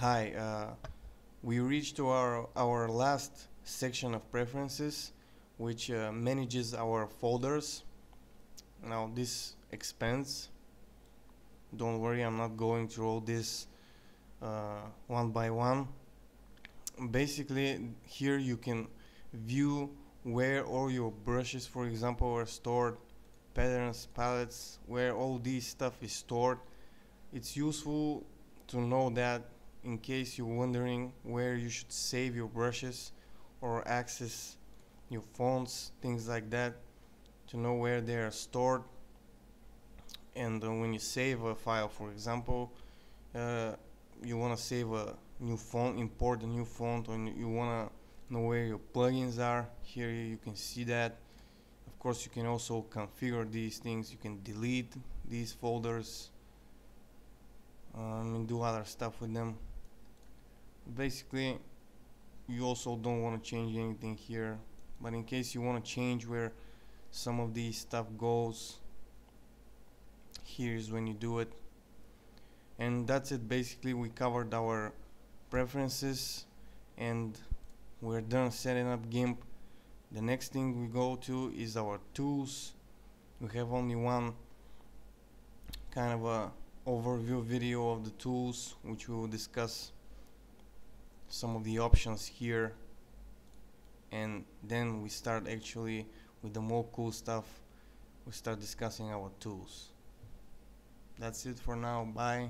Hi, we reached to our last section of preferences, which manages our folders. Now this expands. Don't worry, I'm not going through all this one by one. Basically, here you can view where all your brushes, for example, are stored, patterns, palettes, where all this stuff is stored. It's useful to know that in case you're wondering where you should save your brushes or access your fonts, things like that, to know where they are stored. And when you save a file, for example, you want to save a new font, import a new font, or you want to know where your plugins are. Here you can see that. Of course, you can also configure these things. You can delete these folders and do other stuff with them. Basically, you also don't want to change anything here, but in case you want to change where some of these stuff goes, here's when you do it. And that's it. Basically, we covered our preferences and we're done setting up GIMP. The next thing we go to is our tools. We have only one kind of a overview video of the tools, which we will discuss some of the options here, and then we start actually with the more cool stuff. We start discussing our tools. That's it for now. Bye.